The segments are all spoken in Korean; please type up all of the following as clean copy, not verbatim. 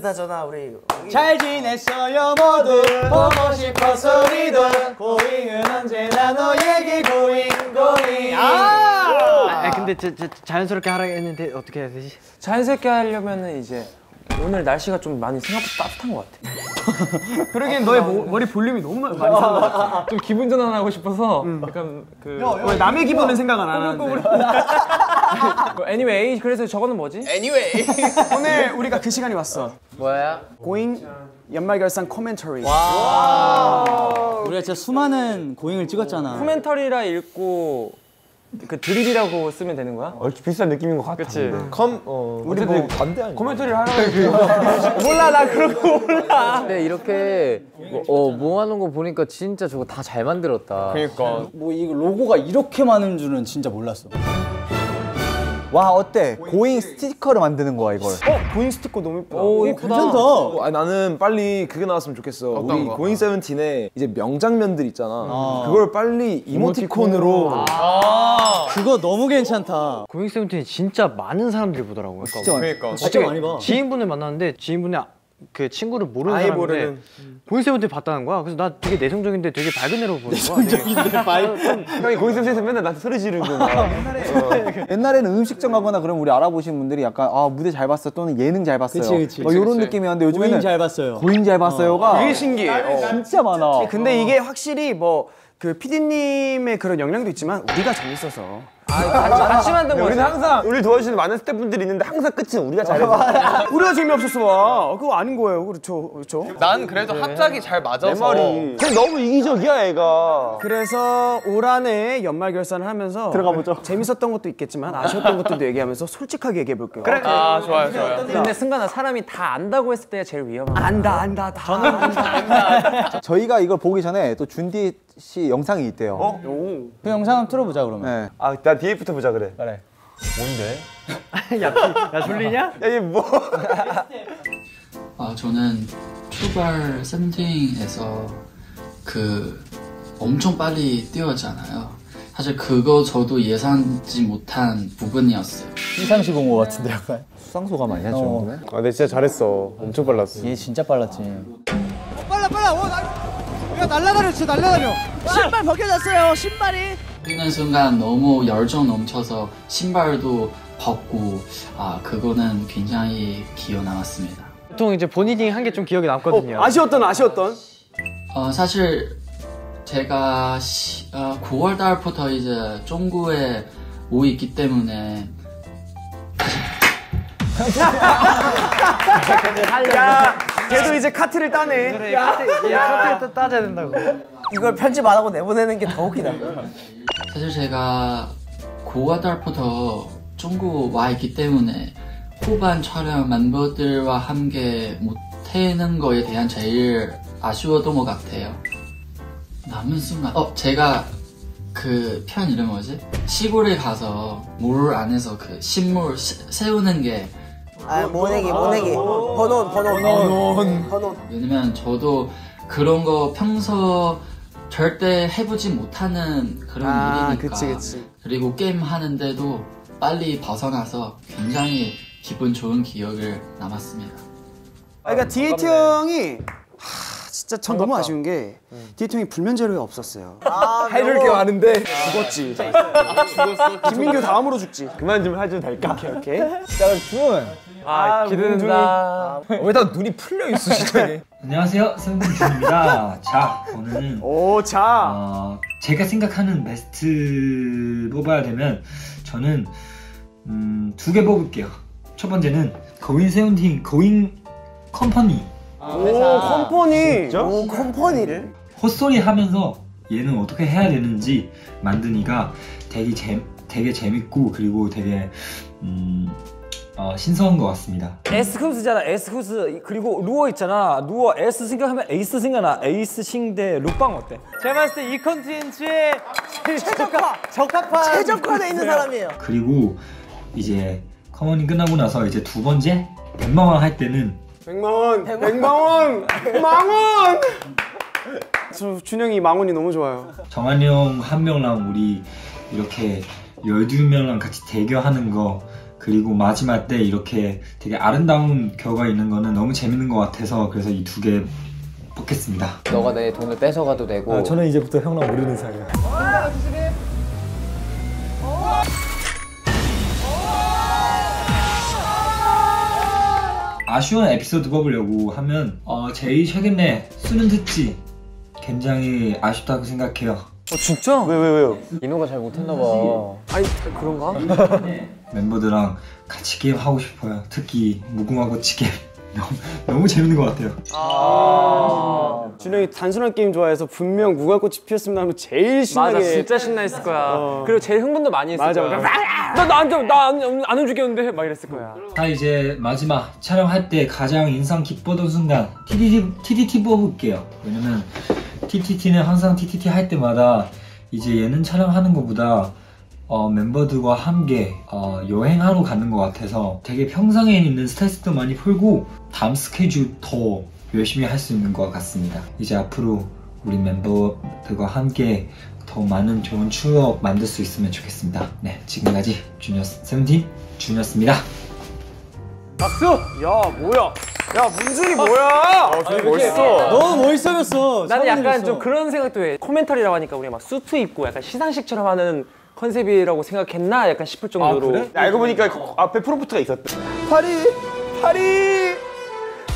그나저나 우리 잘 지냈어요 모두 보고 싶어서 우리도 고잉은 언제나 너에게 고잉 고잉. 아 근데 저 자연스럽게 하라고 했는데 어떻게 해야 되지? 자연스럽게 하려면은 이제 오늘 날씨가 좀 많이 생각보다 따뜻한 것 같아. 그러기엔 너의 머리 볼륨이 너무 많이 산 것 같아. 좀 기분 전환하고 싶어서 약간 그 왜 남의 기분은 생각 안 하는데. Anyway, 그래서 저거는 뭐지? Anyway. 오늘 우리가 그 시간이 왔어. 뭐야? 고잉 연말결산 코멘터리. 와. 우리가 진짜 수많은 고잉을 찍었잖아. 코멘터리라 읽고 그 드립이라고 쓰면 되는 거야? 얼추 비슷한 느낌인 것 같아. 그치? 우리 뭐 반대 아니야? 코멘터리를 하라고. 몰라, 나 그런 거 몰라. 근데 이렇게 모아놓은 거 보니까 진짜 저거 다 잘 만들었다. 그니까 뭐 이 로고가 이렇게 많은 줄은 진짜 몰랐어. 와 어때? 고잉 스티커를 만드는 거야 이걸. 고잉 스티커 너무 예쁘다. 오 예쁘다. 괜찮다. 나는 빨리 그게 나왔으면 좋겠어. 우리 고잉 세븐틴에 이제 명장면들 있잖아. 그걸 빨리 이모티콘으로. 그거 너무 괜찮다. 고잉 세븐틴이 진짜 많은 사람들이 보더라고요. 진짜 그러니까. 진짜 많이 봐. 지인분을 만났는데 지인분이 그 친구를 모르는 사람인데 고잉 세븐틴 봤다는 거야. 그래서 나 되게 내성적인데 되게 밝은 애로 보는 거야. 내성적인데 밝은. 형이 고잉 세븐틴에서 맨날 나한테 소리 지르고 옛날에는 음식점 가거나 그럼 우리 알아보신 분들이 약간 아 무대 잘 봤어 또는 예능 잘 봤어요. 그치. 뭐 이런 느낌이었는데 요즘에는 고잉 잘 봤어요. 고잉 잘 봤어요가 되게 신기해. 진짜 많아. 근데 이게 확실히 뭐 그 PD님의 그런 영향도 있지만 우리가 재밌어서. 같이 만든 거지. 우리는 항상 우리 도와주시는 많은 스태프분들이 있는데 항상 끝은 우리가 잘해서. 우리가 재미없었어 봐. 그거 아닌 거예요. 그렇죠. 난 그래도 합작이 잘 맞아서. 내 말이. 근데 너무 이기적이야 애가. 그래서 올 한해 연말 결산을 하면서 들어가 보죠. 재밌었던 것도 있겠지만 아쉬웠던 것들도 얘기하면서 솔직하게 얘기해 볼게요. 그래. 아 좋아요. 근데 승관아 사람이 다 안다고 했을 때가 제일 위험한. 안다. 저는 안다. 저희가 이걸 보기 전에 또 준디 씨 영상이 있대요. 그 영상 한번 틀어보자 그러면. 아 나 뒤에부터 보자 그래. 뭔데? 야 졸리냐? 야 얘 뭐? 아 저는 출발 세븐틴에서 그 엄청 빨리 뛰었잖아요. 사실 그거 저도 예상하지 못한 부분이었어요. 시상식 온 거 같은데 약간. 수상소감 아니야 저 정도면? 아 근데 진짜 잘했어. 엄청 빨랐어. 얘 진짜 빨랐지. 빨라. 야 날라다녀 진짜 날라다녀. 신발 벗겨졌어요 신발이. 뛰는 순간 너무 열정 넘쳐서 신발도 벗고 그거는 굉장히 기어 남았습니다. 보통 이제 본인이 한 게 좀 기억에 남거든요. 아쉬웠던? 사실 제가 9월 달부터 이제 중국에 오 있기 때문에 야 걔도 이제 카트를 따네. 그래, 카트를 따져야 된다고. 이걸 편집 안 하고 내보내는 게 더 웃기다. 사실 제가 고아달부터 중국 와 있기 때문에 후반 촬영 멤버들과 함께 못하는 거에 대한 제일 아쉬웠던 것 같아요. 남은 순간 제가 그 편 이름 뭐지? 시골에 가서 물 안에서 그 식물 세우는 게 모내기. 버논. 왜냐면 저도 그런 거 평소 절대 해보지 못하는 그런 일이니까. 그치. 그리고 게임 하는데도 빨리 벗어나서 굉장히 기분 좋은 기억을 남았습니다. 그러니까 디에트 형이 진짜 전 반갑다. 너무 아쉬운 게 디에트 형이 불면제로에 없었어요. 해줄 게 많은데 죽었지. 죽었어. 김민규 다음으로 죽지. 그만 좀 해줘도 될까? 오케이. 기대된다. 왜 다 눈이 풀려 있어 진짜. 안녕하세요, 세븐틴입니다. 자, 오늘은 제가 생각하는 베스트 뽑아야 되면 저는 2개 뽑을게요. 첫 번째는 고잉 세븐틴, 고잉 컴퍼니. 컴퍼니를 헛소리 하면서 얘는 어떻게 해야 되는지 만드니까 되게 재밌고 그리고 되게 신선한 것 같습니다. 에스쿱스잖아, 에스쿱스. 그리고 루어 있잖아. 루어 에스 생각하면 에이스 생각나. 에이스 싱대 루빵 어때? 제가 봤을 때 이 컨텐츠에 최적화돼 있는 사람이에요. 그리고 이제 커머닝 끝나고 나서 이제 두 번째 100만 원 할 때는 100만 원! 망원! 저 준영이 망원이 너무 좋아요. 정한 형 한 명랑 우리 이렇게 12명랑 같이 대결하는 거 그리고 마지막 때 이렇게 되게 아름다운 결과가 있는 거는 너무 재밌는 것 같아서 그래서 이 두 개 뽑겠습니다. 너가 내 돈을 뺏어가도 되고. 아, 저는 이제부터 형랑 모르는 사이야. 와, 아쉬운 에피소드 뽑으려고 하면 제일 최근에 수능 특집 굉장히 아쉽다고 생각해요. 진짜? 왜요? 디노가 잘 못했나봐. 아니 그런가? 멤버들랑 같이 게임 하고 싶어요. 특히 무궁화고 치 게임 너무 재밌는 것 같아요. 준영이 단순한 게임 좋아해서 분명 무궁화꽃이 피었으면 하면 제일 신나게. 맞아, 진짜 신나했을 거야. 그리고 제일 흥분도 많이 했을 거야. 맞아. 나 안 움직였는데 막 이랬을 거야. 자, 이제 마지막 촬영할 때 가장 인상 깊었던 순간 TTT 뽑을게요. 왜냐면 TTT는 항상 TTT 할 때마다 이제 예능 촬영하는 것보다 멤버들과 함께 여행하러 가는 것 같아서 되게 평상에 있는 스트레스도 많이 풀고 다음 스케줄 더 열심히 할 수 있는 것 같습니다. 이제 앞으로 우리 멤버들과 함께 더 많은 좋은 추억 만들 수 있으면 좋겠습니다. 네, 지금까지 주니어 세븐틴 주니어였습니다. 박수! 야, 뭐야? 야, 문준이 뭐야? 되게 멋있어. 너무 멋있어졌어. 나는 약간 좀 그런 생각도 해. 코멘터리라고 하니까 우리 막 수트 입고 약간 시상식처럼 하는 컨셉이라고 생각했나? 약간 싶을 정도로. 아, 그래? 알고 보니까 앞에 프롬프트가 있었대. 파리!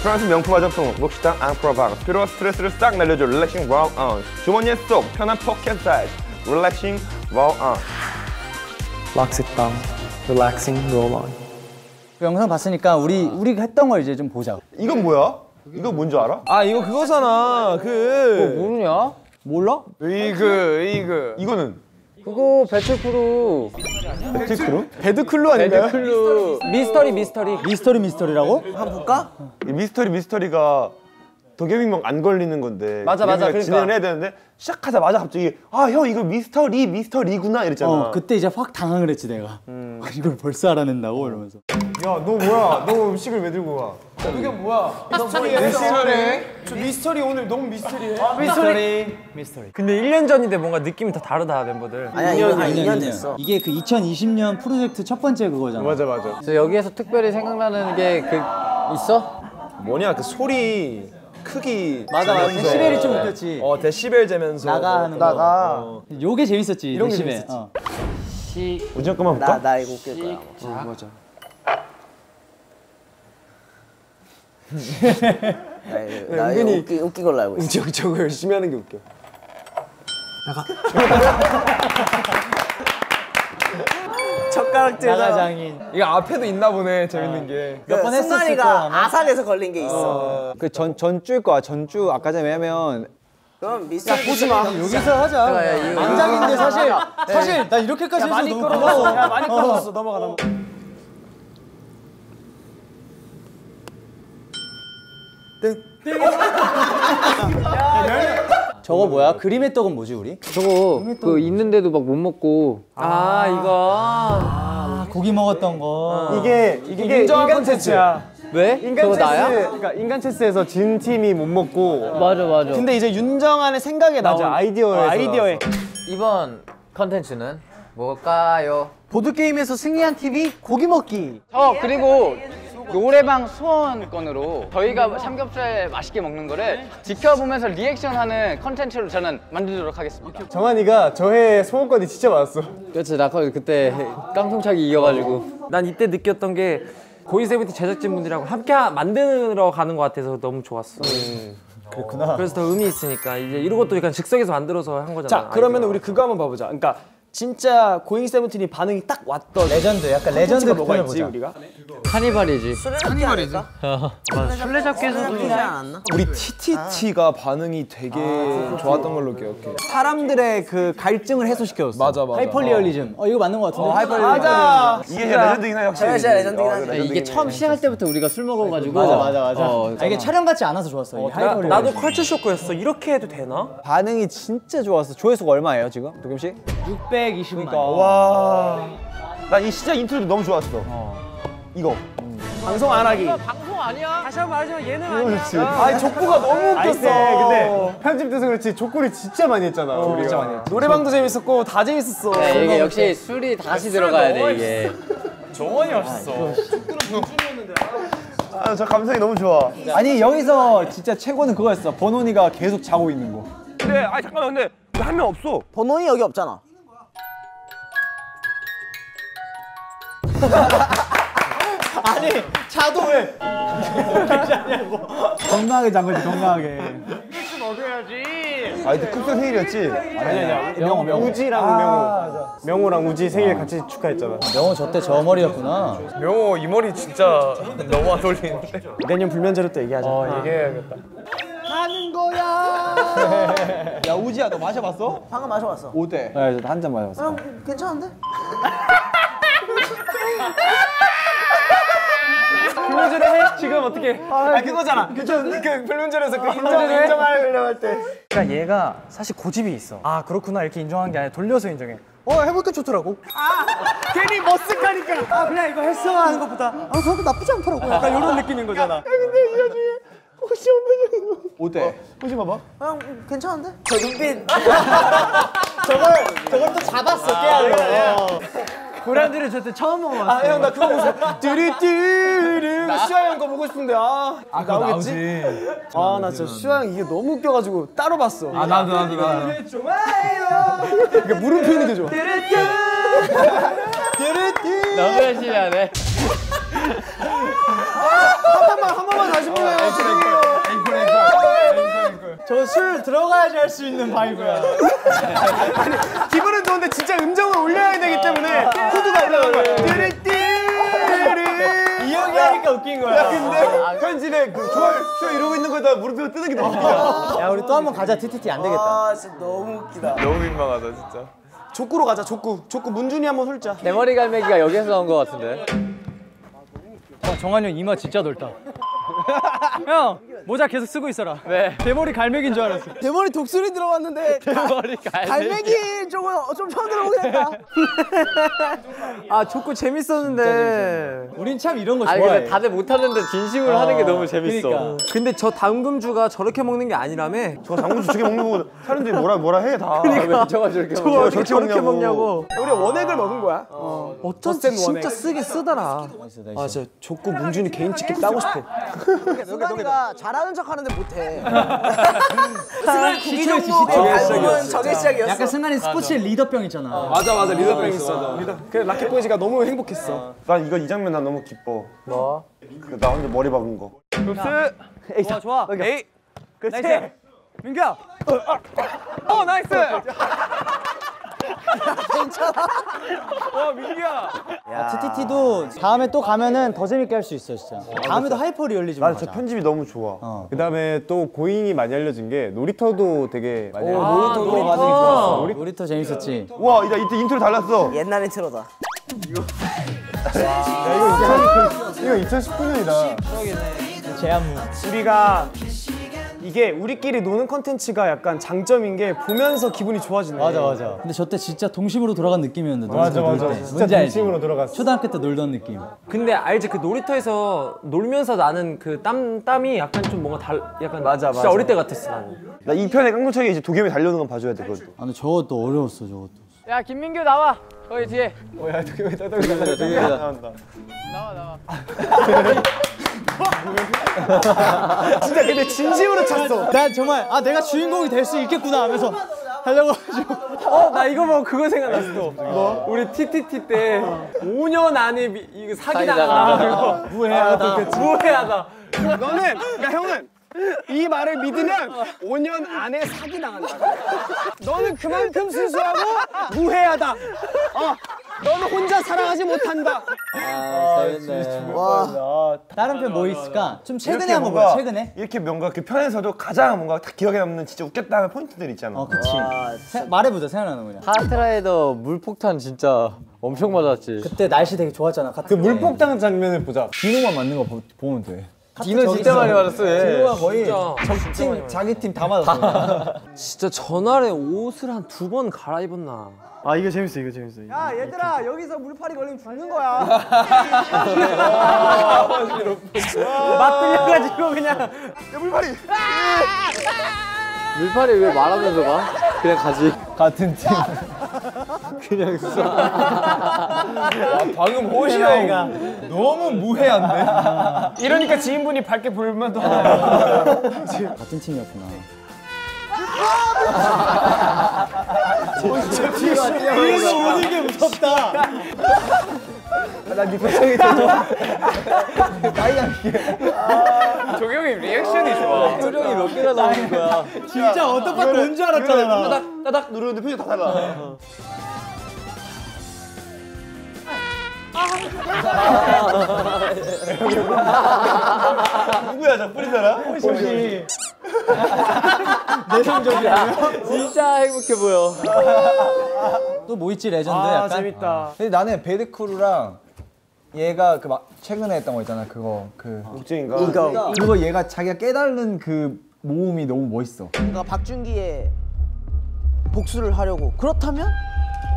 프랑스 명품 화장품 묵시당 앙프로방. 피로와 스트레스를 싹 날려줘. 릴렉싱 와우 온. 주머니에 쏙 편한 포켓 사이즈. 릴렉싱 와우 온. 락스땅 릴렉싱 롤 온. 그 영상 봤으니까 우리가 했던 걸 이제 좀 보자. 이건 뭐야? 이거 뭔지 알아? 아, 이거 그거잖아. 모르냐? 몰라? 이거는? 그거 배틀크루. 배틀크루? 배드클루 아닌가요? 배드클루. 미스터리라고? 한번 볼까? 이 미스터리가 도겸이면 안 걸리는 건데. 맞아. 그러니까 진행을 해야 되는데 시작하자마자 갑자기 아, 형 이거 미스터리구나 이랬잖아. 그때 이제 확 당황을 했지 내가. 이걸 벌써 알아낸다고 이러면서. 야, 너 뭐야? 너 음식을 왜 들고 와? 이게 뭐야? 미스터리. 미스터리 오늘 너무 미스터리해. 미스터리. 근데 1년 전인데 뭔가 느낌이 다 다르다 멤버들. 아니야 2년 됐어. 이게 그 2020년 프로젝트 첫 번째 그거잖아. 맞아. 그래서 여기에서 특별히 생각나는 게 그 있어? 뭐냐 그 소리 크기. 맞아. 데시벨이 좀 웃겼지. 데시벨 재면서 나가는 거. 요게 재밌었지. 이런 게 재밌었지. 우지 형 것만 볼까? 나 이거 웃길 거야. 맞아. 나 이거 웃기걸로 알고 있어. 우지 형 저거 열심히 하는 게 웃겨. 나가. 젓가락질 장인. 이거 앞에도 있나 보네. 재밌는 게 몇 번 했었을 거야. 승관이가 아산에서 걸린 게 있어. 그 전주일 거야. 전주 아까 전에. 왜냐면 그럼 미스터리 보지 마. 여기서 하자. 안장인데 사실 나 이렇게까지 해서 너무 고마워. 야, 많이 끌어졌어. 넘어가. 저거 뭐야? 그림의 떡은 뭐지 우리? 저거 그 있는데도 막 못 먹고. 이거 고기 먹었던 거. 이게 인간 콘텐츠야. 왜? 저거 나야? 그러니까 인간 체스에서 진 팀이 못 먹고. 맞아. 근데 이제 윤정한의 생각에 나온 아이디어에. 이번 컨텐츠는 뭘까요? 보드게임에서 승리한 팀이 고기 먹기. 그리고 노래방 수원권으로 저희가 삼겹살 맛있게 먹는 거를 지켜보면서 리액션하는 컨텐츠로 저는 만들도록 하겠습니다. 정한이가 저의 수원권이 진짜 많았어. 그렇지, 나 그때 깡통차기 이겨가지고. 난 이때 느꼈던 게 고잉 세븐틴 제작진분들이랑 함께 만들어 가는 것 같아서 너무 좋았어. 그렇구나. 그래서 더 의미 있으니까 이제 이것도 약간 즉석에서 만들어서 한 거잖아. 자, 그러면 우리 그거 한번 봐보자. 그러니까 진짜 고잉 세븐틴이 반응이 딱 왔던 레전드, 약간 레전드가 뭐가 있지 우리가? 카니발이지. 카니발이지. 술래잡기에서도 하지 않았나? 우리 TTT가 반응이 되게 좋았던 걸로 기억해. 사람들의 그 갈증을 해소시켜줬어. 맞아. 하이퍼리얼리즘. 이거 맞는 거 같은데. 하이퍼리얼리즘. 맞아. 이게 레전드긴 해 확실히. 진짜 레전드긴 하지. 이게 처음 시작할 때부터 우리가 술 먹어가지고. 맞아. 이게 촬영 같지 않아서 좋았어. 하이퍼리얼리즘. 나도 컬처 쇼크였어. 이렇게 해도 되나? 반응이 진짜 좋았어. 조회수가 얼마예요 지금? 도겸 씨? 620만. 그러니까. 와. 나 이 시작 인트로도 너무 좋았어. 이거. 방송 안 하기. 방송 아니야. 다시 한번 말하지만 예능 아니야. 아니 족구가 너무 웃겼어. 근데 편집돼서 그렇지 족구를 진짜 많이 했잖아. 진짜 많이 했지. 노래방도 재밌었고 다 재밌었어. 야, 이게 역시 술이 다시 들어가야 돼 이게. 정원이 없어. 아, 저 감성이 너무 좋아. 아니 여기서 진짜 최고는 그거였어. 버논이가 계속 자고 있는 거. 근데 아 잠깐만, 근데 왜 한 명 없어? 버논이 여기 없잖아. 아니 자도 왜? 괜찮냐고. 건강하게 잔 거지, 건강하게. 이길 좀 얻어야지. 아 이때 쿡도 생일이었지? 아니야. 명호, 명호. 우지랑 명호. 명호랑 우지 생일 같이 축하했잖아. 명호 저 때 저 머리였구나. 명호 이 머리 진짜 너무 안 어울리는데. 내년 불면제로 또 얘기하자. 어, 얘기해야겠다. 가는 거야. 야 우지야, 너 마셔봤어? 방금 마셔봤어. 어때? 네, 한 잔 마셔봤어. 아, 괜찮은데? 불면제로 해? 지금 어떻게? 아 그거잖아. 괜찮은데? 그 불면제로서 그 인정하려고 할 때. 그러니까 얘가 사실 고집이 있어. 아 그렇구나 이렇게 인정한 게 아니라 돌려서 인정해. 어 해볼까 좋더라고. 아 괜히 머쓱하니까. 아 그냥 이거 했어 하는 것보다. 아 저도 나쁘지 않더라고. 약간 이런 느낌인 거잖아. 야, 근데 이 여중에 혹시 엄마는 어때? 혹시 봐봐. 아 괜찮은데? 저 눈빛. 저걸 또 잡았어. 깨야 돼. 고란지를 저때 처음 먹어봤어. 아 형 나 그거 보고 싶어. 뚜루뚜루 슈아 형 거 보고 싶은데 아 그거 나오겠지? 아 나 진짜 슈아 형 이게 너무 웃겨가지고 따로 봤어. 아 나도 좋아요. 그러니까 무릎 펴는 게 좋아. 뚜루뚜 너무 열심히 하네. 한 번만 다시 불러요. 저 술 들어가야지 할 수 있는 바이브야. 아니 기분은 좋은데 진짜 음정을 올려야 되기 때문에 코드가 올라간 거야. 띠리띠리 이 형이 하니까 웃긴 거야. 야 근데 현진의 그 쇼 이러고 있는 거에다 무릎 뜨는 게 너무 웃기다. 야 우리 또 한 번 가자. TTT 안 되겠다. 아 진짜 너무 웃기다. 너무 민망하다 진짜. 족구로 가자. 족구 문준이 한번 훑자. 내 머리 갈매기가 여기에서 나온 거 같은데. 와 정한이 형 이마 진짜 넓다. 형 모자 계속 쓰고 있어라. 네. 대머리 갈매기인 줄 알았어. 대머리 독수리 들어왔는데 대머리 갈매기 좀 처음 들어보긴 했다. 아 족구 재밌었는데. 우린 참 이런 거 좋아해. 근데 다들 못하는데 진심으로 하는 게 너무 재밌어. 그러니까. 근데 저 당금주가 저렇게 먹는 게 아니라며. 저 당금주 저렇게 먹는 거 사람들이 뭐라 해 다. 그러니까. 저렇게 먹냐고. 우리 원액을 먹은 거야. 어쩐지 진짜 쓰게 쓰더라. 아 진짜 족구 문준이 개인 찍기 따고 싶어. 승관이가 잘하는 척 하는데 못해. 승관이 구기 종목의 발목은 저게 시작이었어. 약간 승관이 스포츠의 리더병 있잖아. 맞아 리더병 있어. 그래 라켓 보이지가 너무 행복했어. 난 이거 이 장면 난 너무 기뻐. 뭐? 나 혼자 머리 박은 거. 급스. 에이 좋아. 에이. 그렇지. 민규야. 어 나이스. 괜찮아? 와 민규야. TTT도 다음에 또 가면은 더 재밌게 할 수 있어 진짜. 다음에도 하이퍼 리얼리즘. 난 저 편집이 너무 좋아. 그 다음에 또 고잉이 많이 알려진 게 놀이터도 되게 많이. 오 놀이터도 많이 좋았어. 놀이터 재밌었지. 와 이때 인트로 달랐어. 옛날 인트로다. 이거 2019년이다. 제안무. 우리가 이게 우리끼리 노는 컨텐츠가 약간 장점인 게 보면서 기분이 좋아지네. 맞아. 근데 저때 진짜 동심으로 돌아간 느낌이었는데. 맞아. 진짜 동심으로 돌아갔어. 초등학교 때 놀던 느낌. 근데 알지 그 놀이터에서 놀면서 나는 그 땀이 약간 좀 뭔가 약간 맞아. 어릴 때 같았어 나는. 나 2편에 깡통차게 이제 도겸이 달려오는 건 봐줘야 돼 그것도. 아니 저것도 어려웠어 저것도. 야 김민규 나와. 거기 뒤에. 야 도겸이 도겸이다. 나와. 진짜 근데 진심으로 찼어. 난 정말 아 내가 주인공이 될 수 있겠구나 하면서 하려고 가지고. 나 이거 뭐 그거 생각났어. 뭐? 우리 TTT 때 5년 안에 이거 사기당하고 무해하다. 너는 그러니까 형은 이 말을 믿으면 5년 안에 사기당한다. 너는 그만큼 순수하고 무해하다. 너는 혼자 사랑하지 못한다. 와. 다른 편 뭐 있을까? 좀 최근에 한번 보자. 최근에 이렇게 뭔가 그 편에서도 가장 뭔가 딱 기억에 남는 진짜 웃겼다 하는 포인트들 있잖아. 그치. 말해보자 생각나는 거냐. 카트라이더 물폭탄 진짜 엄청 맞았지. 그때 날씨 되게 좋았잖아. 그 물폭탄 장면을 보자. 디노만 맞는 거 보면 돼. 디노 진짜 많이 맞았어. 디노가 거의 적팀 자기 팀 다 맞았어. 진짜 전날에 옷을 한 2번 갈아입었나. 아 이거 재밌어. 야 얘들아 여기서 물파리 걸리면 죽는 거야. 맞들려가지고 그냥. 야 물파리. 물파리 왜 말하면서 가? 그냥 가지. 같은 팀. 그냥 써. 야, 방금 호시 아이가 너무 무해한데? 이러니까 지인분이 밝게 볼만도 하나요. 같은 팀이었구나. 뒤에서 오는 게 무섭다. 나 니 표정이 되죠? 나이가 이게. 도겸이 리액션이 좋아. 표정이 몇 개나 나오는 거야. 진짜 어떡할 건 줄 알았잖아. 따닥 누르는데 표정 다 달라. 누구야 저 뿌린 사람? 호시. 내성적이야. 진짜 행복해 보여. 또 뭐 있지 레전드 약간. 재밌다. 근데 나는 배드크루랑 얘가 그 막 최근에 했던 거 있잖아 그거 그 옥중인가? 그거 얘가 자기가 깨달는 그 모음이 너무 멋있어. 그러니까 박준기의 복수를 하려고. 그렇다면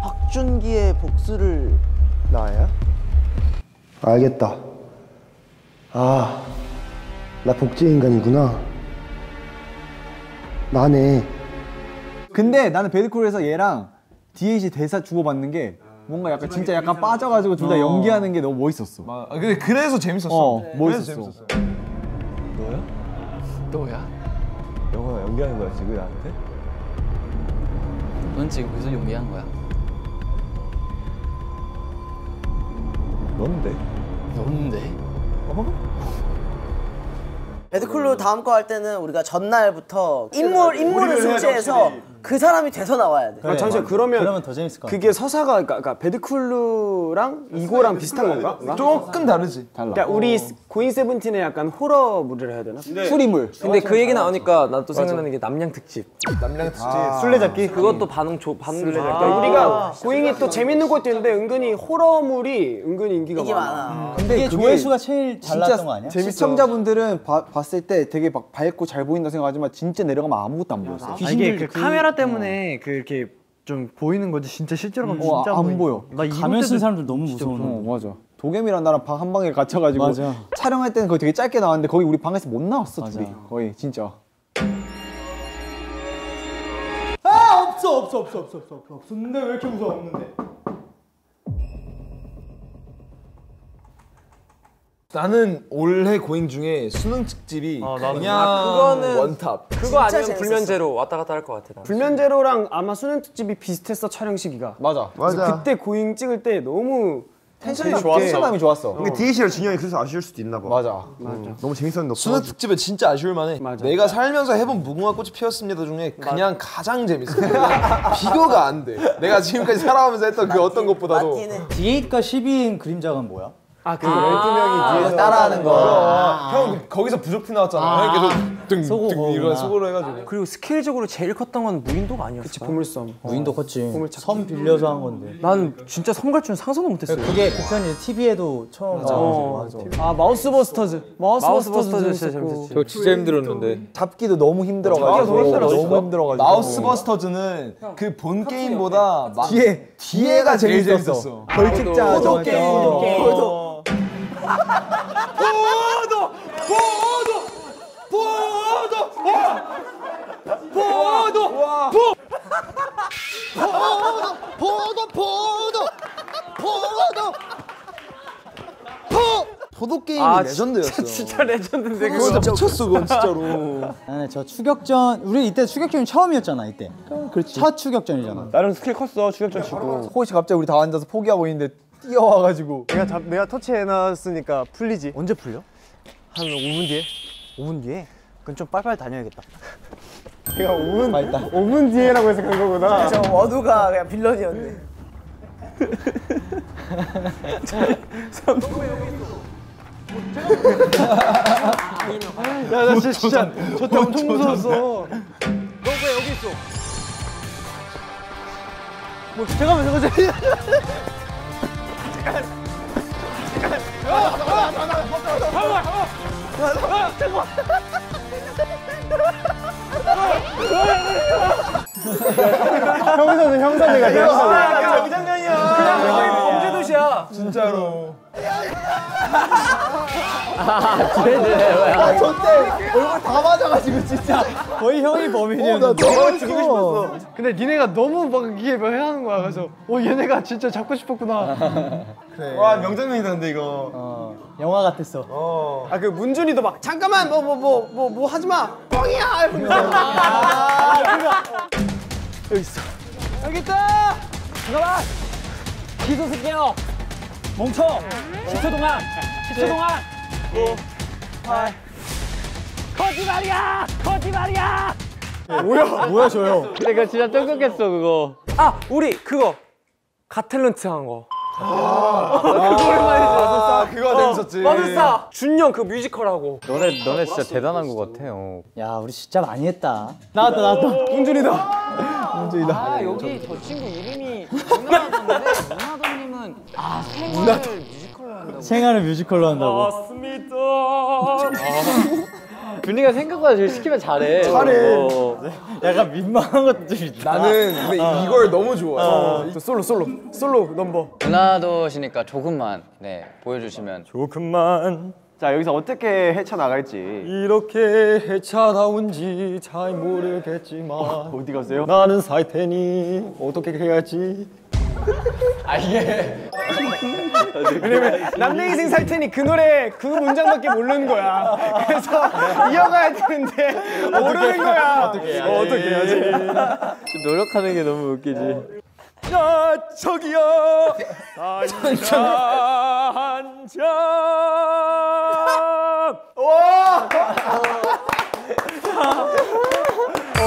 박준기의 복수를 나야? 알겠다. 아, 나 복제 인간이구나. 나네. 근데 나는 배드쿨에서 얘랑 DH 대사 주고받는 게 뭔가 약간 진짜 약간 빠져가지고 둘 다 연기하는 게 너무 멋있었어. 아, 근데 그래서 재밌었어. 네. 멋있었어. 그래서 재밌었어. 너야? 너야? 영호가 연기하는 거야 지금 나한테? 넌 지금 무슨 연기한 거야? 넌데? 배드쿨로 다음 거 할 때는 우리가 전날부터 인물을 숙제해서 그 사람이 돼서 나와야 돼. 그래. 잠시만 그러면 더 재밌을 것 같아. 그게 서사가 그러니까 배드쿨루랑 이거랑 비슷한 건가? 조금 다르지. 달라. 그러니까 우리 고잉 세븐틴의 약간 호러물을 해야 되나? 추리물. 근데 그 얘기 나오니까 나 또 생각나는 게 남량 특집. 남량 특집. 술래잡기. 그것도 반응 술래잡기. 우리가 고잉이 또 재밌는 것도 있는데 은근히 호러물이 은근히 인기가 많아. 근데 그게 조회수가 제일 잘 나왔던 거 아니야? 시청자분들은 봤을 때 되게 막 밝고 잘 보인다 생각하지만 진짜 내려가면 아무것도 안 보였어. 이게 그 카메라 때문에 그렇게 좀 보이는 거지 진짜 실제로 보면 진짜 안 보여. 나 가면 쓴 사람들 너무 무서워. 맞아. 도겸이랑 나랑 방 한 방에 갇혀가지고 촬영할 때는 거의 되게 짧게 나왔는데 거기 우리 방에서 못 나왔어 둘이. 거의 진짜. 아 없어. 근데 왜 이렇게 무서워 없는데? 나는 올해 고잉 중에 수능 특집이 그냥 원탑. 그거 아니면 불면제로 왔다 갔다 할 것 같아. 불면제로랑 아마 수능 특집이 비슷했어 촬영 시기가. 맞아. 그때 고잉 찍을 때 너무 텐션이 좋았어. 근데 DH를 진영이 그래서 아쉬울 수도 있나 봐. 맞아. 너무 재밌었는데. 수능 특집에 진짜 아쉬울만해. 내가 살면서 해본 무궁화 꽃이 피었습니다 중에 그냥 가장 재밌어. 비교가 안 돼. 내가 지금까지 살아가면서 했던 그 어떤 것보다도. DH과 12인 그림자가 뭐야? 그 12명이 뒤에서 따라하는 거. 형 거기서 부족티 나왔잖아. 계속 등 이런 속으로 해가지고. 그리고 스케일적으로 제일 컸던 건 무인도가 아니었어? 그치, 보물섬. 무인도 컸지. 섬 빌려서 한 건데. 난 진짜 섬 갈 줄은 상상도 못했어. 그게 국현이 TV에도 처음 나왔어. 마우스버스터즈. 마우스버스터즈 진짜 재밌었지. 저 진짜 힘들었는데. 잡기도 너무 힘들어가지고. 마우스버스터즈는 그 본 게임보다 뒤에가 제일 재밌었어. 벌칙자 저 게임. 포도게임이 레전드였어. 진짜 레전드인데 그거 진짜 미쳤어 그건 진짜로. 나는 저 추격전 우리 이때 추격전이 처음이었잖아 이때. 그렇지. 첫 추격전이잖아. 나름 스킬 컸어 추격전 치고. 호시 갑자기 우리 다 앉아서 포기하고 있는데 뛰어와가지고. 내가 터치해놨으니까 풀리지. 언제 풀려? 한 5분 뒤에. 5분 뒤에? 그럼 좀 빨리빨리 다녀야겠다. 내가 5분 뒤에라고 해서 그런 거구나. 저 원우가 그냥 빌런이었네. 야, 나 진짜 저 때 엄청 무서웠어. 너 왜 여기 있어? 뭐 잠깐만. 형사네가. 야, 장난이야. 그냥 범죄도시야. 진짜로. 아, 쟤네. 아, 저때 얼굴 다 맞아가지고 진짜 거의 형이 범인이었는데. 너무 죽이고 싶었어. 근데 니네가 너무 막 이게 막 해하는 거야. 그래서 얘네가 진짜 잡고 싶었구나. 그래. 와, 명장면이다 근데 이거. 영화 같았어. 아, 그 문준이도 막 잠깐만 뭐 하지 마. 뻥이야. 이러면서. 아, 여기 있어. 여기 있다. 잠깐만. 기소 쓸게요. 멈춰! 10초 동안! 10초 동안! 9, 8. 거짓말이야! 거짓말이야! 뭐야? 뭐야, 저 형? 근데 그거 진짜 뜬금했어, 그거. 아, 우리 그거! 가탤런트 한 거. 아, 그거 오랜만이지. 마술사, 그거 재밌었지. 마술사! 준영 그 뮤지컬하고. 너네 진짜 대단한 것 같아. 야, 우리 진짜 많이 했다. 나왔다, 나왔다. 문준이다. 문준이다. 아, 여기 저 친구 이름이 문화던데, 문화던님은 아, 생활을 뮤지컬로 한다고. 생활을 뮤지컬로 한다고. 맞습니다. 준이가 생각보다 제일 시키면 잘해. 잘해. 약간 민망한 것도 좀 있다. 나는 근데 이걸 너무 좋아해. 솔로 넘버. 누나도시니까 조금만 보여주시면. 조금만. 자, 여기서 어떻게 헤쳐나갈지. 이렇게 헤쳐나온지 잘 모르겠지만 어디 가세요? 나는 살 테니 어떻게 해야지. 아, 이게 왜냐면 남대기생 살 테니 그 노래 그 문장밖에 모르는 거야. 그래서 이어가야 되는데 모르는 거야. 어떻게 해야지. 노력하는 게 너무 웃기지. 야, 저기요. 한 장.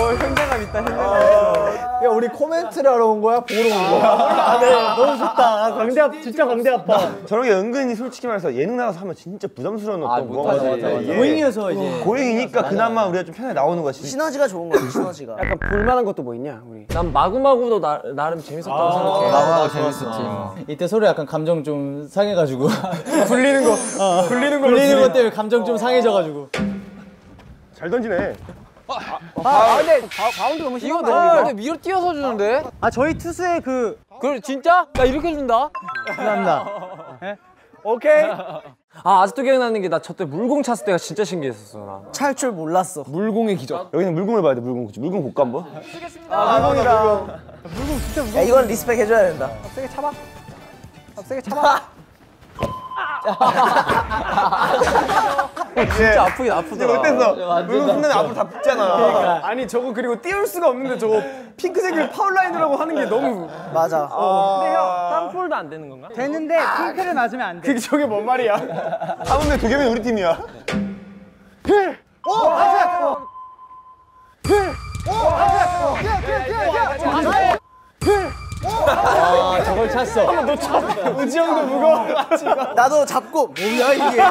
현장감 있다, 현장감. 야, 우리 코멘트를 하러 온 거야? 보러 온 거야? 아, 네, 너무 좋다. 광대 아파, 진짜 광대 아파. 저런 게 은근히 솔직히 말해서 예능 나가서 하면 진짜 부담스러운 어떤 거. 맞아. 고잉이어서 이제. 고잉이니까 그나마 우리가 좀 편하게 나오는 거지. 시너지가 좋은 거지, 시너지가. 약간 볼만한 것도 뭐 있냐, 우리. 난 마구마구도 나름 재밌었다고 생각해. 마구마구 재밌었지. 이때 서로 약간 감정 좀 상해가지고. 굴리는 거. 굴리는 것 때문에 감정 좀 상해져가지고. 잘 던지네. 근데 바운드 너무 심한 거 아니야? 근데 위로 뛰어서 주는데? 아, 저희 투수의 그... 그걸 진짜? 나 이렇게 준다? 감사합니다. 네? 오케이. 아, 아직도 기억나는 게 나 저때 물공 찼을 때가 진짜 신기했었어, 나. 찰 줄 몰랐어. 물공의 기적. 여기는 물공을 봐야 돼, 물공. 그치? 물공 볼까 한번? 쓰겠습니다. 아, 물공이다. 물공 진짜 무서워. 야, 이건 리스펙 해줘야 된다. 세게 차봐. 세게 차봐. 진짜 아프긴 아프더라. 어땠어? 물건 순간에 앞으로 다 붙잖아. 그러니까. 아니, 저거 그리고 띄울 수가 없는데 저거 핑크색을 파울라인이라고 하는 게 너무 맞아. 근데 형, 땅볼도 안 되는 건가? 되는데 핑크를 맞으면 안 돼. 그게 저게 뭔 말이야? 다음에 도겸이 우리 팀이야. 힐! 오! 아자! 힐! 오! 아자! 야! 힐! 아, 저걸 찼어. 한번 놓쳐. 우지 형도 무거워. 나도 잡고 뭐야 이게.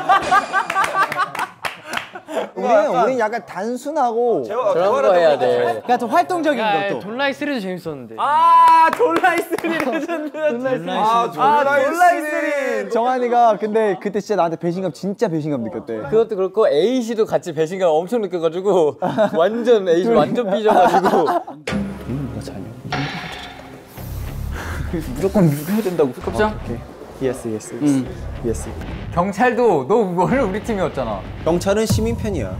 우리는 약간 단순하고 그런 거 해야 돼. 그러니까 좀 활동적인 것도. 돌라이 3도 재밌었는데. 아, 돌라이 3 레전드. 아, 돌라이 3. 정한이가 근데 그때 진짜 나한테 배신감, 진짜 배신감 느꼈대. 그것도 그렇고 A 씨도 같이 배신감 엄청 느껴가지고 완전 A 씨 완전 삐져가지고. 나 잘려. 무조건 해야 된다고. 걱정? 예스. 경찰도 너 원래 우리 팀이었잖아. 경찰은 시민 편이야.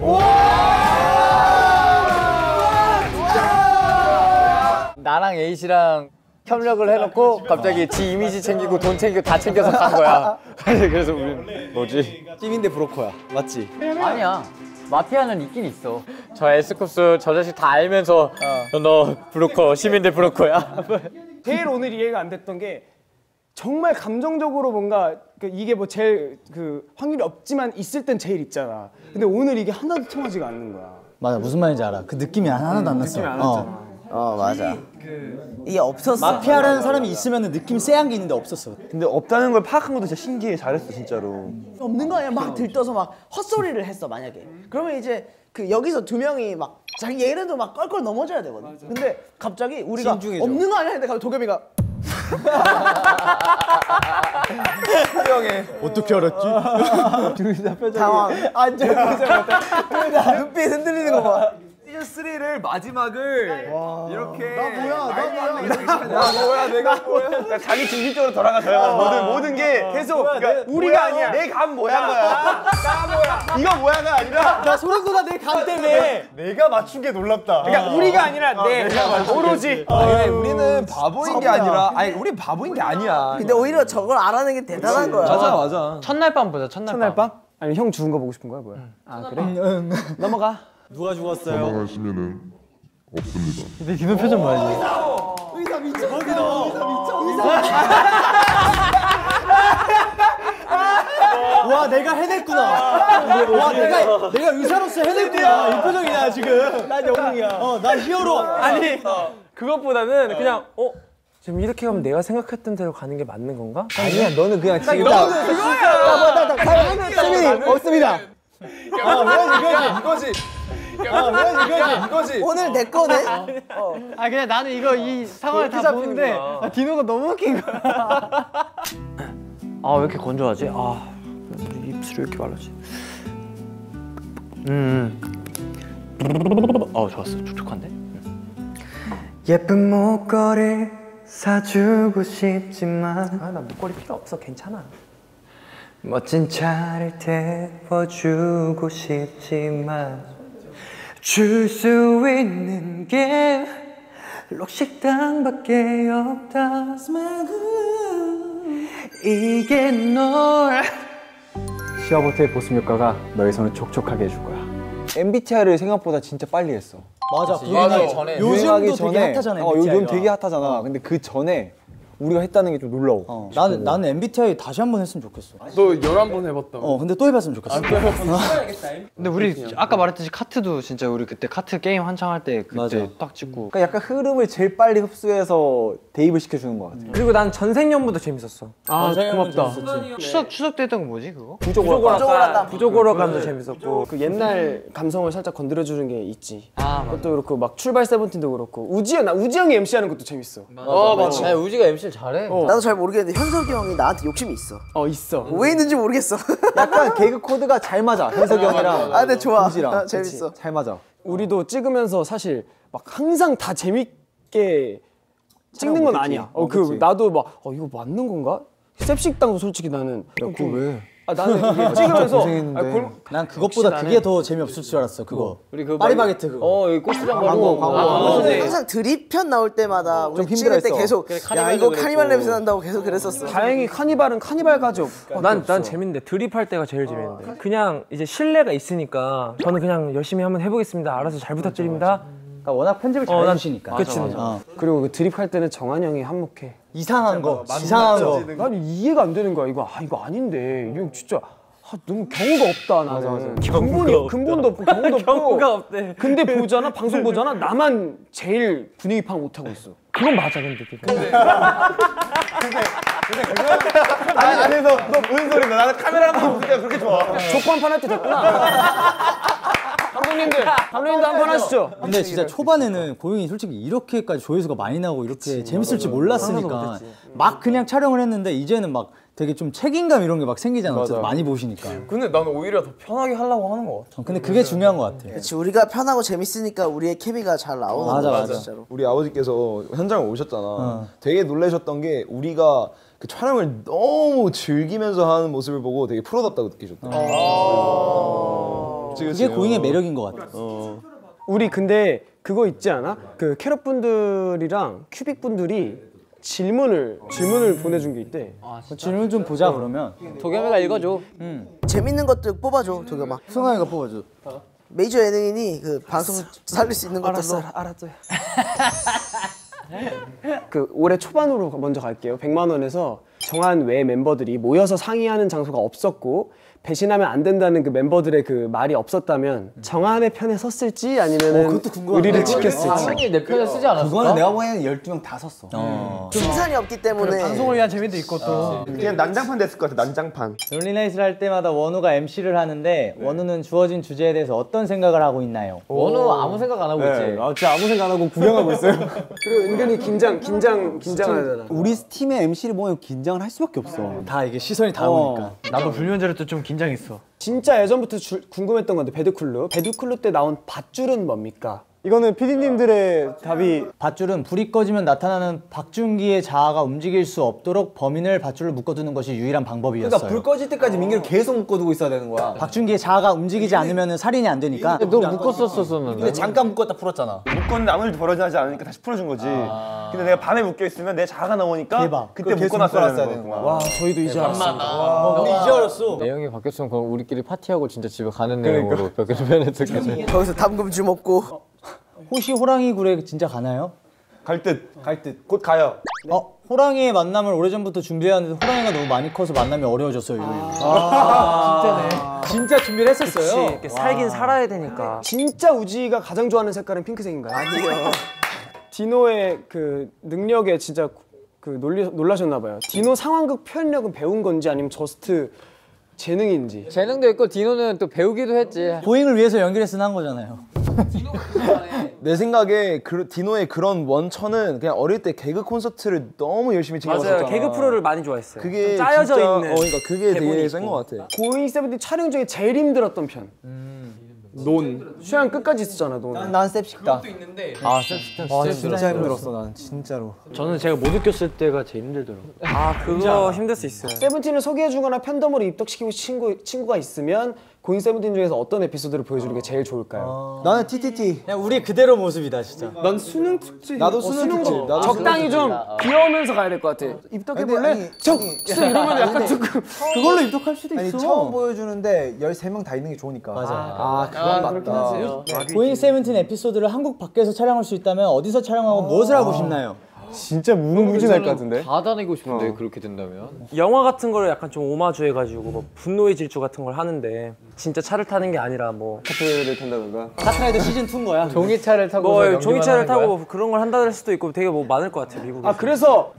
나랑 A 씨랑 협력을 해놓고 갑자기 지 이미지 챙기고 돈 챙기고 다 챙겨서 간 거야. 그래서 우리 뭐지? 팀인데 브로커야, 맞지? 아니야. 마피아는 있긴 있어. 저 에스쿱스 저 자식 다 알면서 너 브로커, 시민대 브로커야. 제일 오늘 이해가 안 됐던 게 정말 감정적으로 뭔가 이게 뭐 제일 그 확률이 없지만 있을 땐 제일 있잖아. 근데 오늘 이게 하나도 통하지가 않는 거야. 맞아, 무슨 말인지 알아. 그 느낌이 하나도 안 났어. 맞아. 이게 없었어. 마피아라는 사람이 있으면 느낌 쎄한 게 있는데 없었어. 근데 없다는 걸 파악한 것도 진짜 신기해. 잘했어, 진짜로. 없는 거야. 막 들떠서 막 헛소리를 했어, 만약에. 그러면 이제 그 여기서 두 명이 막 자기 얘네도 막 껄껄 넘어져야 되거든. 맞아. 근데 갑자기 우리가 진중해져. 없는 거 아니야 했는데 갑자기 도겸이가 표정해. 어떻게 알았지? 둘 다 표정이. 당황. 안 좋은 표정. 둘 다 눈빛 흔들리는 거 봐. 시즌 3를 마지막을 와. 이렇게 나 뭐야 자기 중심적으로 돌아가서요. 모든 게 계속 그러니까 우리가 아니야. 내 감 뭐야 거야. 나 뭐야. 이거 뭐야가 아니라 나 소름 돋아 내 감 때문에. 내가 맞춘 게 놀랍다. 그러니까 우리가 아니라 내 오로지. 우리는 바보인 게 아니라 아니 우리 바보인 게 아니야. 근데 오히려 저걸 알아낸 게 대단한 거야. 맞아 맞아. 첫날 밤 보자. 첫날 밤? 아니 형 죽은 거 보고 싶은 거야 뭐야? 아 그래? 넘어가. 누가 죽었어요? 넘어가시면은 없습니다. 근데 디노 표정 봐야지. 의사 미쳤어. 와 내가 해냈구나. 와 내가 의사로서 해냈구나. 이 표정이야 지금. 난 영웅이야. 난 히어로. 아니 그것보다는 그냥 지금 이렇게 가면 내가 생각했던 대로 가는 게 맞는 건가? 아니야 너는 그냥 지금 너는 그거야! 없습니다! 이거지! 오늘 내 거네? 아 그냥 나는 이거 이 상황을 다 보는데 디노가 너무 웃긴 거야. 아 왜 이렇게 건조하지? 아 입술이 왜 이렇게 말랐지? 아 좋았어 촉촉한데? 예쁜 목걸이 사주고 싶지만 아 나 목걸이 필요 없어 괜찮아. 멋진 차를 태워주고 싶지만 줄 수 있는 게 록식당밖에 없다. 이게 널 시어버터의 보습 효과가 너의 손을 촉촉하게 해줄 거야. MBTI를 생각보다 진짜 빨리 했어. 맞아. 유행하기 전에. 요즘도 되게 핫하잖아. 요즘 되게 핫하잖아. 근데 그 전에 우리가 했다는 게 좀 놀라워. 나는 MBTI 다시 한번 했으면 좋겠어. 너 11번 해봤다고. 근데 또 해봤으면 좋겠어. 근데 우리 아까 말했듯이 카트도 진짜 우리 그때 카트 게임 한창 할 때 그때 딱 찍고. 그러니까 약간 흐름을 제일 빨리 흡수해서 대입을 시켜주는 것 같아. 그리고 난 전생년부터 재밌었어. 아 고맙다. 추석 때 했던 거 뭐지 그거? 부조고락감도 재밌었고. 그 옛날 감성을 살짝 건드려주는 게 있지. 그것도 그렇고 막 출발 세븐틴도 그렇고 우지 형이 MC하는 것도 재밌어. 맞아. 우지가 MC 잘해. 나도 잘 모르겠는데 현석이 형이 나한테 욕심이 있어. 있어. 왜 있는지 모르겠어. 약간 개그 코드가 잘 맞아. 현석이 형이랑. 근데 좋아. 재밌어. 잘 맞아. 우리도 찍으면서 사실 막 항상 다 재밌게 찍는 건 아니야. 그 나도 막 이거 맞는 건가? 셉식당도 솔직히 나는. 야 그거 왜? 나는 이게 찍으면서 난 그것보다 그게 더 재미없을 줄 알았어. 그거 우리 그 파리바게트 그거 여기 고추장 광고 항상 드립편 나올 때마다 우리 찍을 때 계속 야 이거 카니발 냄새 난다고 계속 그랬었어. 다행히 카니발은 카니발 가족. 난 재밌는데 드립할 때가 제일 재밌는데 그냥 이제 신뢰가 있으니까 저는 그냥 열심히 한번 해보겠습니다. 알아서 잘 부탁드립니다. 워낙 편집을 잘 해주시니까. 그치. 그리고 그 드립할 때는 정한 형이 한몫해. 이상한 거, 이상한 거. 나는 이해가 안 되는 거야. 이거 아닌데. 이거 진짜 너무 경우가 없다. 나는. 근본도 없고 경우도 없고. 경우가 없대. 근데 보잖아, 방송 보잖아. 나만 제일 분위기 파악 못하고 있어. 그건 맞아, 근데. 근데 그건 안에서 너 무슨 소린가? 나는 카메라만 보니까 그렇게 좋아. 족판판 할 때 됐구나. 감독님도 한번 하시죠. 근데 진짜 초반에는 고잉이 솔직히 이렇게까지 조회수가 많이 나오고 이렇게 재밌을지 몰랐으니까 막 그냥 촬영을 했는데 이제는 막 되게 좀 책임감 이런 게 막 생기잖아. 어쨌든 많이 보시니까. 근데 난 오히려 더 편하게 하려고 하는 거 같아. 근데 그게 중요한 거 같아. 그치 우리가 편하고 재밌으니까 우리의 케미가 잘 나오는 거야 진짜로. 우리 아버지께서 현장에 오셨잖아. 되게 놀라셨던 게 우리가 그 촬영을 너무 즐기면서 하는 모습을 보고 되게 프로답다고 느끼셨다. 그게 고잉의 매력인 것 같아. 우리 근데 그거 있지 않아? 그 캐럿 분들이랑 큐빅 분들이 질문을 보내준 게 있대. 질문 좀 보자 그러면. 도겸이가 읽어줘. 재밌는 것들 뽑아줘 도겸아. 승환이가 뽑아줘. 메이저 예능인이 그 방송 살릴 수 있는 것들 써라. 알았어. 그 올해 초반으로 먼저 갈게요. 100만 원에서 정한 외 멤버들이 모여서 상의하는 장소가 없었고 배신하면 안 된다는 그 멤버들의 그 말이 없었다면 정한의 편에 섰을지 아니면 의리를 지켰을지. 정한이 내 편에 쓰지 않았어? 그거는 내가 보기에는 12명 다 섰어. 승산이 없기 때문에 방송을 위한 재미도 있고 또 그냥 난장판 됐을 것 같아. 난장판. 롤리나잇을 할 때마다 원우가 MC를 하는데 원우는 주어진 주제에 대해서 어떤 생각을 하고 있나요? 원우 아무 생각 안 하고 있지? 진짜 아무 생각 안 하고 구경하고 있어요. 그리고 은근히 긴장하잖아. 우리 팀의 MC를 보면 긴장 할 수밖에 없어. 다 이게 시선이 닿으니까. 나도 불면제를 또 좀 긴장했어. 진짜 예전부터 궁금했던 건데 배드쿨루 때 나온 밧줄은 뭡니까? 이거는 PD님들의 답이. 밧줄은 불이 꺼지면 나타나는 박준기의 자아가 움직일 수 없도록 범인을 밧줄로 묶어두는 것이 유일한 방법이었어요. 그러니까 불 꺼질 때까지 민규를 계속 묶어두고 있어야 되는 거야. 박준기의 자아가 움직이지 않으면 살인이 안 되니까. 너 묶었었었는데. 근데 잠깐 묶었다 풀었잖아. 묶었는데 아무리 벌어지지 않으니까 다시 풀어준 거지. 근데 내가 밤에 묶여있으면 내 자아가 나오니까 대박. 그때 묶어놨어야 되는 거야. 와 저희도 이제 알았어. 우리 이제 알았어. 내용이 바뀌었으면 그럼 우리끼리 파티하고 진짜 집에 가는 내용으로 변했었겠지. 거기서 담금 좀 먹고. 호시 호랑이 굴에 진짜 가나요? 갈 듯. 갈 듯. 곧 가요. 네. 호랑이의 만남을 오래전부터 준비해왔는데 호랑이가 너무 많이 커서 만남이 어려워졌어요. 진짜네. 진짜 준비를 했었어요. 살긴 살아야 되니까. 진짜 우지가 가장 좋아하는 색깔은 핑크색인가요? 아니요. 디노의 그 능력에 진짜 그 놀라셨나 봐요. 디노 상황극 표현력은 배운 건지 아니면 저스트 재능인지. 재능도 있고 디노는 또 배우기도 했지. 고잉을 위해서 연기레슨 한 거잖아요. 내 생각에 디노의 그런 원천은 그냥 어릴 때 개그 콘서트를 너무 열심히 챙겨봤었잖아. 맞아요. 개그 프로를 많이 좋아했어요. 그게 짜여져 진짜, 있는 그러니까 그게 되게 센 것 같아. 고잉 세븐틴 촬영 중에 제일 힘들었던 편. 논. 수영 끝까지 있었잖아. 논. 난 셉식당. 그것도 있는데. 아 셉식당 진짜 힘들었어. 난 진짜로. 저는 제가 못 느꼈을 때가 제일 힘들더라고요. 아 그거 힘들 수 있어요. 세븐틴을 소개해주거나 팬덤으로 입덕시키고 친구가 있으면 고잉 세븐틴 중에서 어떤 에피소드를 보여주는 게 제일 좋을까요? 나는 TTT. 그냥 우리 그대로 모습이다 진짜. 난 수능 특집. 나도 수능 특집. 적당히 좀 귀여우면서 가야 될 것 같아. 입덕해볼래? 진짜 이러면 약간 조금 그걸로 입덕할 수도 있어. 처음 보여주는데 13명 다 있는 게 좋으니까. 맞아. 아 그건 맞다. 고잉 세븐틴 에피소드를 한국 밖에서 촬영할 수 있다면 어디서 촬영하고 무엇을 하고 싶나요? 진짜 무궁무진할 것 같은데? 다 다니고 싶은데 그렇게 된다면? 영화 같은 거를 약간 좀 오마주해가지고 뭐 분노의 질주 같은 걸 하는데 진짜 차를 타는 게 아니라 뭐 카트를 탄다던가? 카트라이더 시즌2인 거야. 종이차를 타고 뭐 종이차를 타고 그런 걸 한다는 수도 있고 되게 뭐 많을 것 같아요 미국에서. 아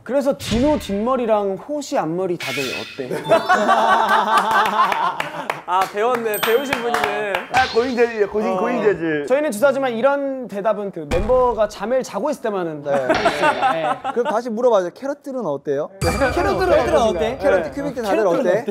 그래서 디노 뒷머리랑 호시 앞머리 다들 어때? 아 배웠네. 배우신 분이네. 아 고잉재질. 고잉재질. 저희는 주사지만 이런 대답은 그 멤버가 잠을 자고 있을 때만 한다. 네. 그럼 다시 물어봐줘. 캐럿들은 어때요? 캐럿들은 어때? 캐럿 큐빅들 다들 어때?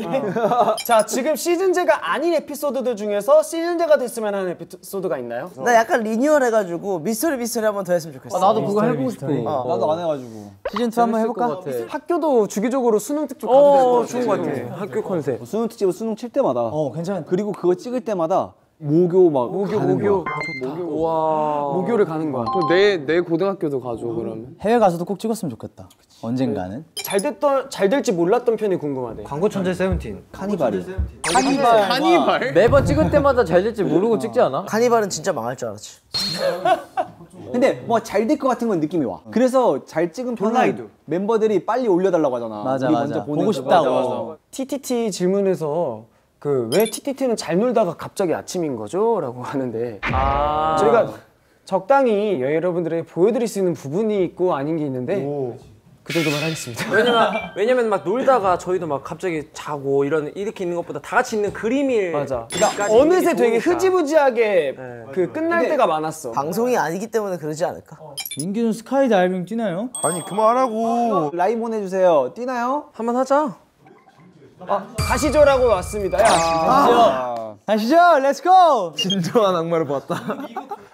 자 지금 시즌제가 아닌 에피소드들 중에서 시즌제가 됐으면 하는 에피소드가 있나요? 나 약간 리뉴얼 해가지고 미스터리 한번 더 했으면 좋겠어. 아, 나도 그거 해보고 싶어. 나도 안 해가지고 시즌2 한번 해볼까? 학교도 주기적으로 수능 특집 가도 좋은 것 같아. 학교 컨셉. 수능 특집은 수능 칠 때마다. 괜찮아. 그리고 그거 찍을 때마다 모교 와 모교를 가는 거야. 내 고등학교도 가죠. 그러면 해외 가서도 꼭 찍었으면 좋겠다. 그치. 언젠가는 잘 될지 몰랐던 편이 궁금하네. 광고 천재 세븐틴. 카니발 매번 찍을 때마다 잘 될지 모르고 찍지 않아? 카니발은 진짜 망할 줄 알았지. 근데 뭐 잘 될 것 같은 건 느낌이 와. 그래서 잘 찍은 편은 멤버들이 빨리 올려달라고 하잖아. 맞아 우리 맞아. 먼저 보고 싶다고. 맞아. TTT 질문에서 그 왜 TTT는 잘 놀다가 갑자기 아침인 거죠? 라고 하는데 저희가 적당히 여러분들에게 보여드릴 수 있는 부분이 있고 아닌 게 있는데 그 정도만 하겠습니다. 왜냐면 막 놀다가 저희도 막 갑자기 자고 이렇게 있는 것보다 다 같이 있는 그림일. 맞아. 그러니까 어느새 되게 흐지부지하게 네. 그 끝날 때가 많았어. 방송이 아니기 때문에 그러지 않을까? 민규는 스카이다이빙 뛰나요? 아니 그만하라고. 라임 보내주세요. 뛰나요? 한번 하자. 가시죠 라고 왔습니다. 가시죠! 렛츠고! 진정한 악마를 봤다.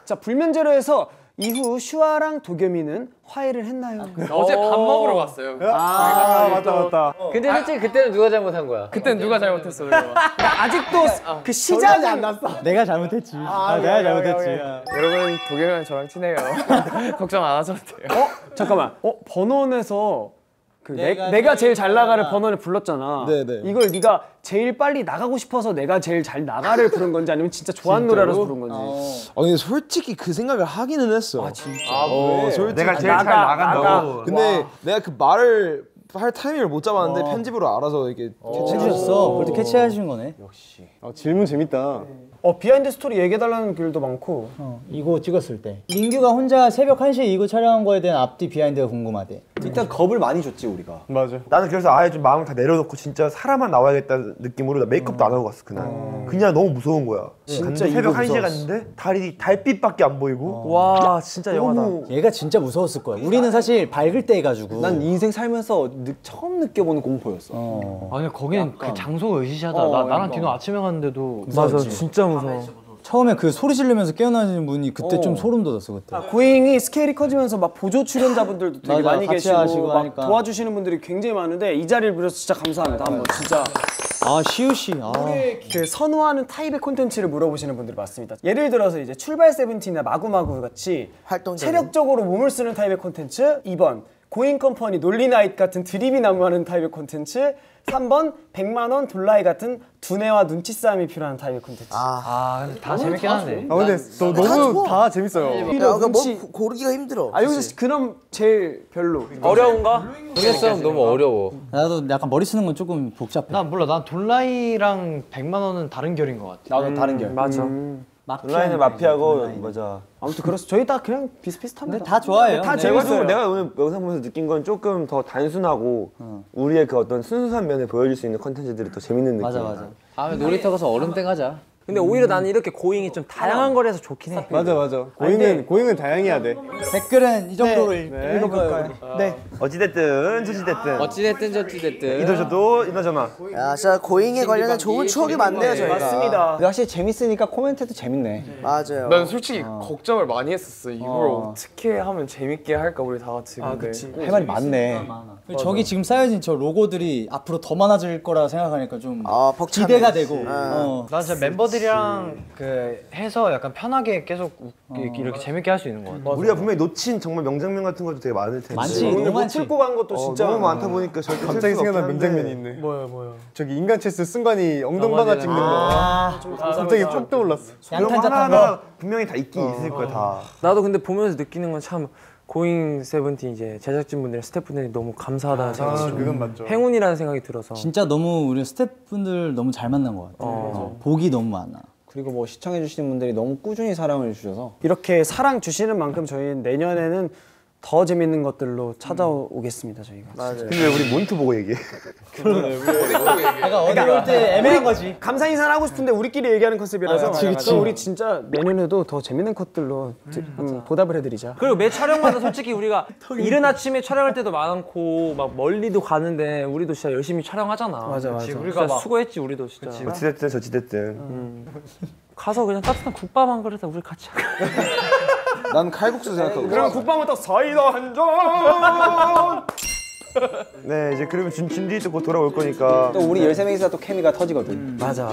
자, 불면제로 해서 이후 슈아랑 도겸이는 화해를 했나요? 어제 밥 먹으러 갔어요. 맞다. 근데 솔직히 그때는 누가 잘못한 거야? 그때는 누가 잘못했어? 아직도 그 시작이 안 났어. 내가 잘못했지. 내가 잘못했지. 여러분 도겸이랑 저랑 친해요. 걱정 안 하셔도 돼요. 잠깐만. 버논에서 그 내가 제일 잘 나가를 버논을 불렀잖아. 네네. 이걸 네가 제일 빨리 나가고 싶어서 내가 제일 잘 나가를 부른 건지 아니면 진짜 좋아하는 노래라서 부른 건지. 근데 솔직히 그 생각을 하기는 했어. 진짜? 솔직히 내가 제일 잘 나간다고. 근데 내가 그 말을 할 타이밍을 못 잡았는데 편집으로 알아서 이렇게 캐치해줬어. 그래도 캐치하신 거네. 역시. 질문 재밌다. 비하인드 스토리 얘기해달라는 글도 많고. 이거 찍었을 때 민규가 혼자 새벽 1시에 이거 촬영한 거에 대한 앞뒤 비하인드가 궁금하대. 일단 겁을 많이 줬지 우리가. 맞아. 나는 그래서 아예 좀 마음을 다 내려놓고 진짜 사람만 나와야겠다는 느낌으로 나 메이크업도 안 하고 갔어 그날. 그냥 너무 무서운 거야. 진짜 새벽 1시에 갔는데 달빛밖에 안 보이고. 와 진짜 영화다. 얘가 진짜 무서웠을 거야. 우리는 사실 밝을 때 해가지고. 난 인생 살면서 처음 느껴보는 공포였어. 아니 거긴 그 장소가 의시시하다. 나랑 디노 아침에 갔는데도. 맞아 진짜 무서워. 처음에 그 소리 지르면서 깨어나시는 분이 그때 좀 소름 돋았어 그때. 아, 고잉이 스케일이 커지면서 막 보조 출연자분들도 되게 맞아, 많이 계시고 막 하니까. 도와주시는 분들이 굉장히 많은데 이 자리를 빌어서 진짜 감사합니다. 한번 진짜. 아 시우 씨. 아. 그 선호하는 타입의 콘텐츠를 물어보시는 분들이 많습니다. 예를 들어서 이제 출발 세븐틴이나 마구마구 같이 활동적인. 체력적으로 몸을 쓰는 타입의 콘텐츠 2번. 고잉 컴퍼니 논리나잇 같은 드립이 난무하는 타입의 콘텐츠 3번 100만원 돌라이 같은 두뇌와 눈치 싸움이 필요한 타입의 콘텐츠. 아, 다 재밌긴 하네. 아, 근데 또 너무 다 재밌어요. 그러니까 뭐 고르기가 힘들어. 아, 여기서 그럼 제일 별로. 어려운가? 모르겠어. 너무 어려워. 나도 약간 머리 쓰는 건 조금 복잡해. 난 몰라. 난 돌라이랑 100만원은 다른 결인 것 같아. 나도 다른 결. 맞아. 돌라이는 마피아고 맞아. 아무튼 그래서 저희 다 그냥 비슷비슷합니다. 근데 다 좋아해요. 다 재밌어요. 내가 오늘 영상 보면서 느낀 건 조금 더 단순하고 우리의 그 어떤 순수한 면을 보여줄 수 있는 컨텐츠들이 더 재밌는 느낌. 맞아 맞아. 다음에 놀이터 가서 얼음땡 하자. 근데 오히려 나는 이렇게 고잉이 좀 다양한 거라서 좋긴 해. 맞아 맞아. 고잉은 다양해야 돼. 댓글은 이 정도로 네. 읽어볼까요? 네. 어찌됐든 저찌됐든. 이도저도 이나저나. 야 진짜 고잉에 관련된 좋은 추억이 많네요 저희가. 맞습니다. 확실히 재밌으니까 코멘트도 재밌네. 네. 맞아요. 난 솔직히 걱정을 많이 했었어. 이걸 어떻게 하면 재밌게 할까 우리 다 같이. 아 그치. 할 말이 많네. 저기 지금 쌓여진 저 로고들이 앞으로 더 많아질 거라 생각하니까 좀 기대가 되고. 난 진짜 멤버 들이랑 그 해서 약간 편하게 계속 이렇게 재밌게 할 수 있는 것 같아요. 맞아. 우리가 분명히 놓친 정말 명장면 같은 것도 되게 많을 텐데. 많지. 오늘 못 풀고 간 것도 진짜 너무 많다 보니까 갑자기 생각난 명장면이 있네. 뭐야. 저기 인간 체스 승관이 엉덩방아 찍는 거. 갑자기 쭉 떠올랐어. 양탄자 탄 거. 분명히 다 있긴 있을 거야 다. 나도 근데 보면서 느끼는 건 참 고잉 세븐틴 이제 제작진분들, 스태프분들이 너무 감사하다는 생각이 들어요. 행운이라는 생각이 들어서 진짜 너무 우리 스태프분들 너무 잘 만난 것 같아요. 복이 너무 많아. 그리고 뭐 시청해주시는 분들이 너무 꾸준히 사랑을 주셔서 이렇게 사랑 주시는 만큼 저희는 내년에는 더 재밌는 것들로 찾아오겠습니다 저희가. 맞아요. 근데 우리 모니터 보고 얘기해. 내가 어디 올 때 애매한 거지. 감사 인사를 하고 싶은데 우리끼리 얘기하는 컨셉이라서. 그래서 우리 진짜 내년에도 더 재밌는 것들로 보답을 해드리자. 그리고 매 촬영마다 솔직히 우리가 이른 아침에 촬영할 때도 많고 막 멀리도 가는데 우리도 진짜 열심히 촬영하잖아. 맞아. 우리가 수고했지 우리도 진짜. 어찌됐든 저찌됐든. 가서 그냥 따뜻한 국밥 한 그릇에 우리 같이. 난 칼국수 생각하고. 그럼 국밥은 또 사이다 한 잔. 네 이제 그러면 준디 또 곧 돌아올 거니까. 또 우리 13명이서 또 케미가 터지거든. 맞아.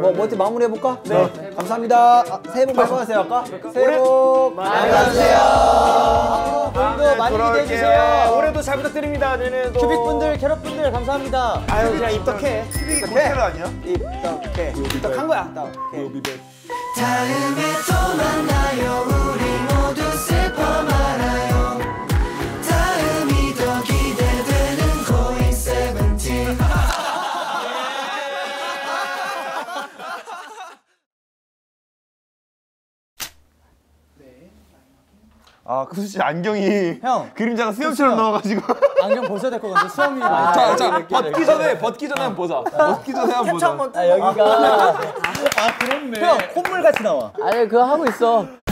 뭐 어떻게 마무리 해볼까? 네. 감사합니다. 새해 복 많이 받으세요 아까. 새해 복 많이 받으세요. 앞으로 많이 기대해 주세요. 올해도 잘 부탁드립니다. 내년에도. 큐빅 분들, 캐럿 분들 감사합니다. 아유 그냥 입덕해. 큐빅이 고객 아니야? 입덕해. 입덕한 거야. 다음에 또 만나요 우리. 모두 슬퍼 말아요. 다음이 더 기대되는 고잉 세븐틴. 아, 그 솔직히 안경이 형 그림자가 수염처럼 나와가지고 안경 벗어야 될 것 같은데 수염이 많이. 벗기 전에 한번 보자. 아 여기가. 아 그렇네. 형 콧물같이 나와. 아니 그거 하고 있어.